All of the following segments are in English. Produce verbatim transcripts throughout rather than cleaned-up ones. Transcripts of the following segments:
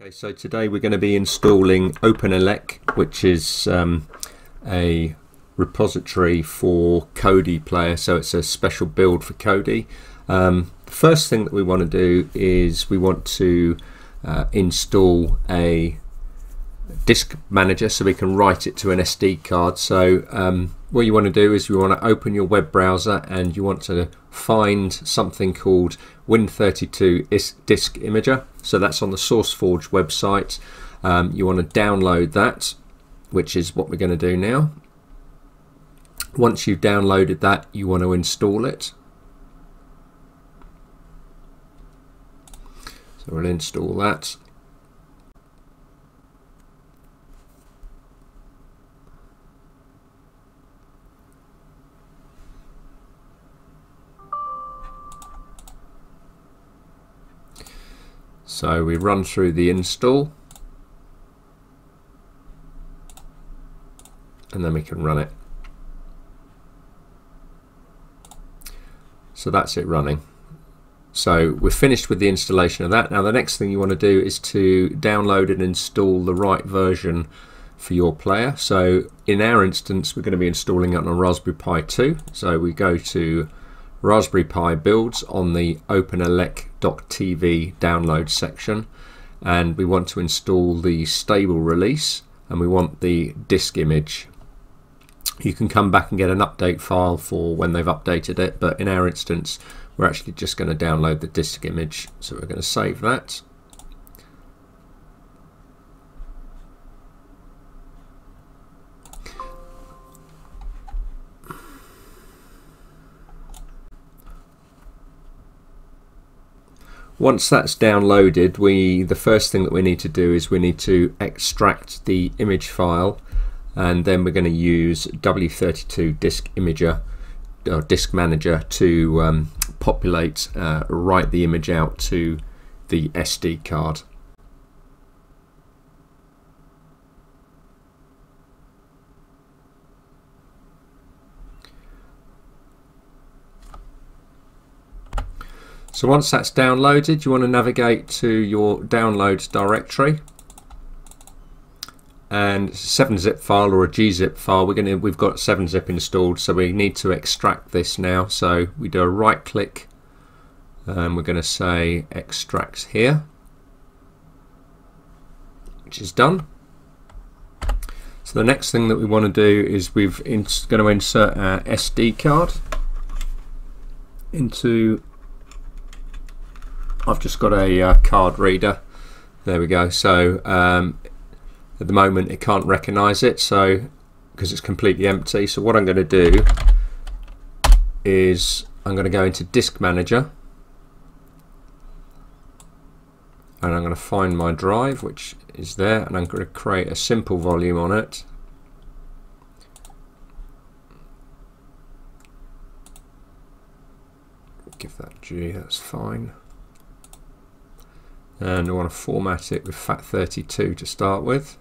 Okay, so today we're going to be installing OpenELEC, which is um, a repository for Kodi player, so it's a special build for Kodi. Um, the first thing that we want to do is we want to uh, install a disk manager so we can write it to an S D card. So um, what you want to do is you want to open your web browser and you want to find something called Win thirty-two Disk Imager. So that's on the SourceForge website. Um, you want to download that, which is what we're going to do now. Once you've downloaded that, you want to install it. So we'll install that. So we run through the install and then we can run it. So that's it running. So we're finished with the installation of that. Now the next thing you want to do is to download and install the right version for your player. So in our instance we're going to be installing it on a Raspberry Pi two. So we go to Raspberry Pi builds on the OpenELEC dot T V download section, and we want to install the stable release and we want the disk image. You can come back and get an update file for when they've updated it, but in our instance we're actually just going to download the disk image, so we're going to save that. Once that's downloaded, we the first thing that we need to do is we need to extract the image file, and then we're going to use W thirty-two Disk Imager or Disk Manager to um, populate, uh, write the image out to the S D card. So once that's downloaded, you want to navigate to your downloads directory, and seven zip file or a gzip file. We're going to we've got seven zip installed, so we need to extract this now. So we do a right click, and we're going to say extract here, which is done. So the next thing that we want to do is we've in, going to insert our S D card into. I've just got a uh, card reader. There we go. So um, at the moment it can't recognize it, so because it's completely empty. So what I'm going to do is I'm going to go into Disk Manager and I'm going to find my drive, which is there, and I'm going to create a simple volume on it. Give that G, that's fine. And I want to format it with FAT thirty-two to start with.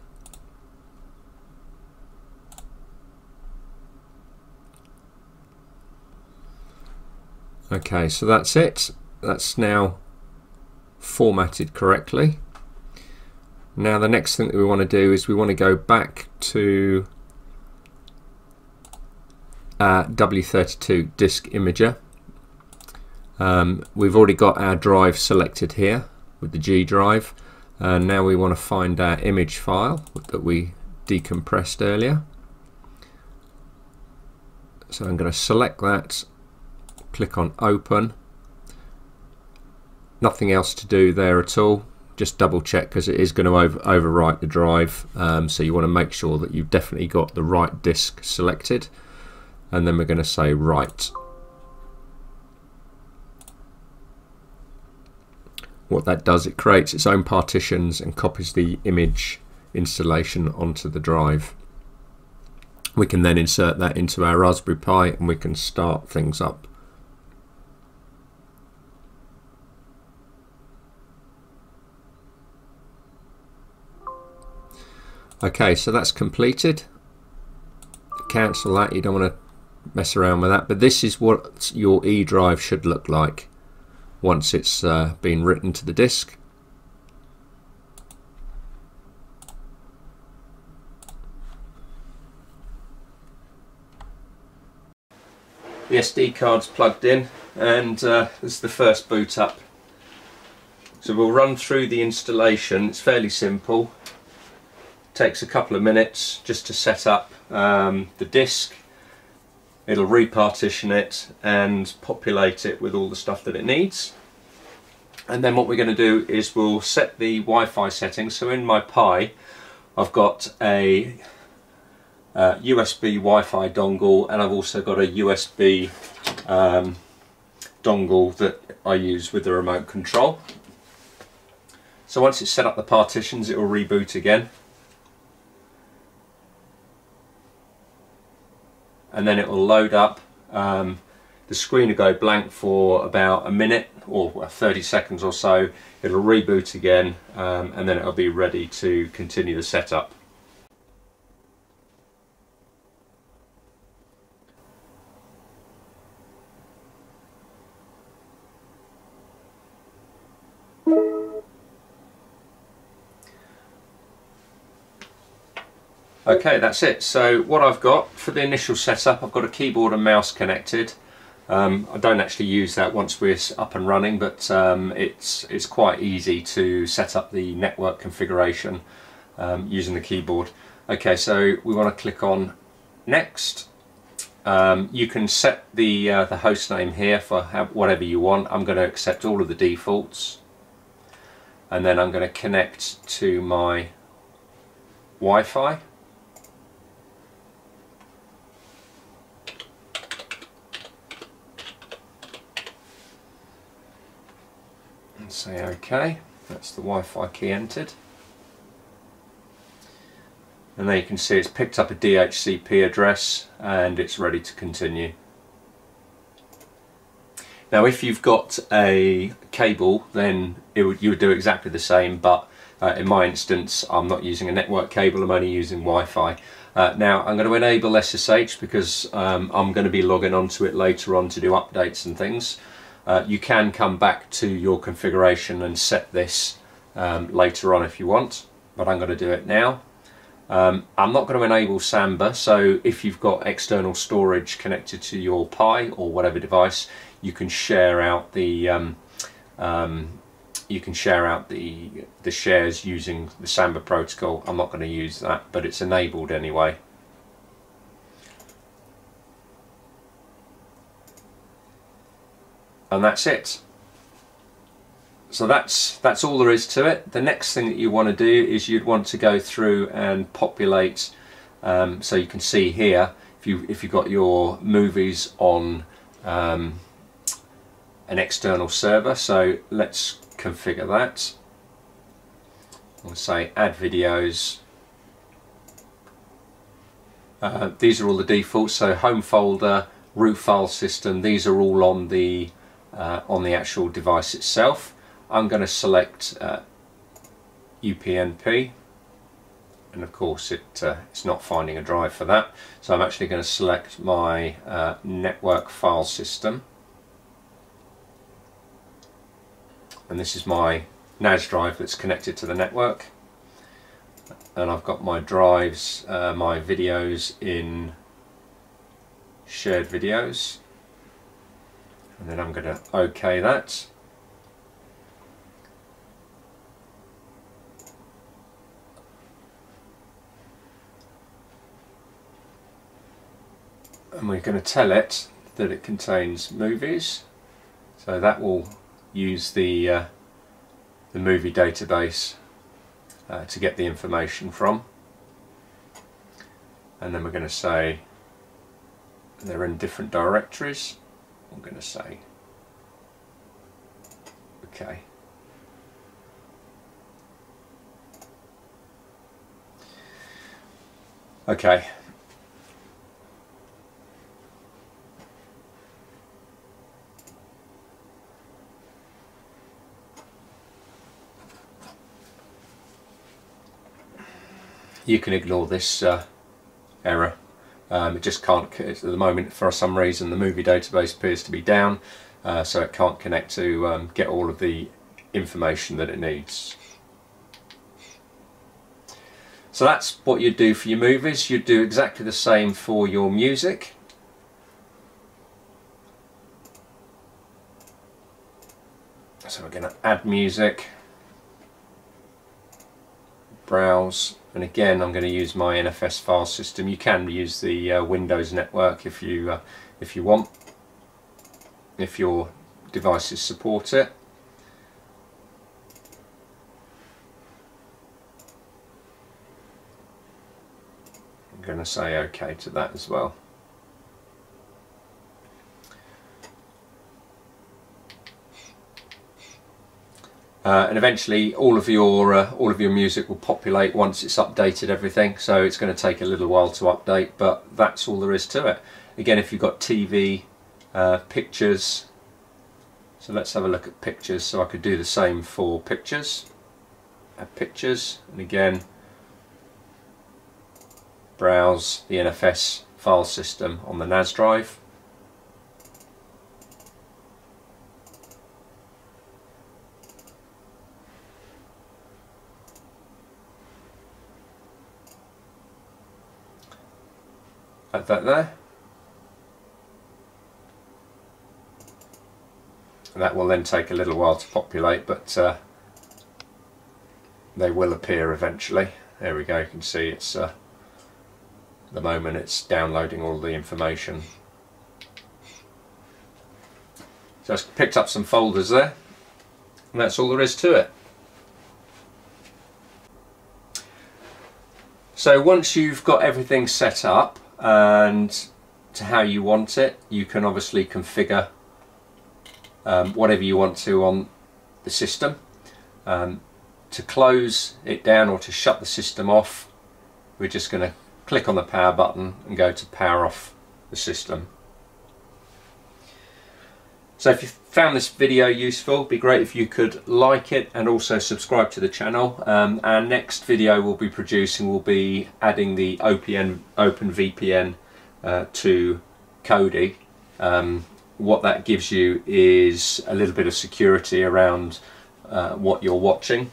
Okay, so that's it. That's now formatted correctly. Now the next thing that we want to do is we want to go back to our W thirty-two Disk Imager. Um, we've already got our drive selected here with the G drive, and now we want to find our image file that we decompressed earlier. So I'm going to select that, click on open, nothing else to do there at all, just double check because it is going to over overwrite the drive, um, so you want to make sure that you've definitely got the right disk selected, and then we're going to say write. What that does, it creates its own partitions and copies the image installation onto the drive. We can then insert that into our Raspberry Pi and we can start things up. Okay, so that's completed. Cancel that, you don't want to mess around with that, but this is what your E drive should look like once it's uh, been written to the disk. the S D card's plugged in, and uh, this is the first boot up. So we'll run through the installation. It's fairly simple. It takes a couple of minutes just to set up um, the disk. It'll repartition it and populate it with all the stuff that it needs. And then what we're going to do is we'll set the Wi-Fi settings. So in my Pi, I've got a uh, U S B Wi-Fi dongle, and I've also got a U S B um, dongle that I use with the remote control. So once it's set up the partitions, it will reboot again. And then it will load up. Um, the screen will go blank for about a minute or thirty seconds or so. It'll reboot again, um, and then it'll be ready to continue the setup. Okay, that's it. So what I've got for the initial setup, I've got a keyboard and mouse connected. Um, I don't actually use that once we're up and running, but um, it's, it's quite easy to set up the network configuration um, using the keyboard. Okay, so we want to click on Next. Um, you can set the, uh, the host name here for whatever you want. I'm going to accept all of the defaults, and then I'm going to connect to my Wi-Fi. Say OK, that's the Wi-Fi key entered. And there you can see it's picked up a D H C P address and it's ready to continue. Now if you've got a cable, then it would, you would do exactly the same, but uh, in my instance I'm not using a network cable, I'm only using Wi-Fi. Uh, now I'm going to enable S S H because um, I'm going to be logging onto it later on to do updates and things. Uh, you can come back to your configuration and set this um, later on if you want, but I'm going to do it now. Um, I'm not going to enable Samba, so if you've got external storage connected to your Pi or whatever device, you can share out the um, um, you can share out the the shares using the Samba protocol. I'm not going to use that, but it's enabled anyway. And that's it. So that's that's all there is to it. The next thing that you want to do is you'd want to go through and populate. Um, so you can see here, if you if you've got your movies on um, an external server. So let's configure that. I'll say add videos. Uh, these are all the defaults. So home folder, root file system. These are all on the Uh, on the actual device itself. I'm going to select uh, U P N P, and of course it, uh, it's not finding a drive for that, so I'm actually going to select my uh, network file system, and this is my N A S drive that's connected to the network, and I've got my drives, uh, my videos in shared videos. And then I'm going to OK that. And we're going to tell it that it contains movies. So that will use the, uh, the movie database uh, to get the information from. And then we're going to say they're in different directories. I'm going to say okay, okay, you can ignore this uh, error. Um, it just can't, at the moment for some reason the movie database appears to be down, uh, so it can't connect to um, get all of the information that it needs. So that's what you do for your movies. You do exactly the same for your music. So we're going to add music, browse, and again I'm going to use my N F S file system. You can use the uh, Windows network if you uh, if you want, if your devices support it. I'm going to say OK to that as well. Uh, and eventually all of your uh, all of your music will populate once it's updated everything, so it's going to take a little while to update, but that's all there is to it. Again, if you've got T V, uh, pictures, so let's have a look at pictures. So I could do the same for pictures, add pictures, and again browse the N F S file system on the N A S drive. Add that there, and that will then take a little while to populate, but uh, they will appear eventually. There we go, you can see it's uh, at the moment it's downloading all the information. So it's picked up some folders there, and that's all there is to it. So once you've got everything set up and to how you want it, you can obviously configure um, whatever you want to on the system. Um, to close it down or to shut the system off, we're just going to click on the power button and go to power off the system. So if you found this video useful, it'd be great if you could like it and also subscribe to the channel. Um, our next video we'll be producing will be adding the Open V P N uh, to Kodi. Um, what that gives you is a little bit of security around uh, what you're watching.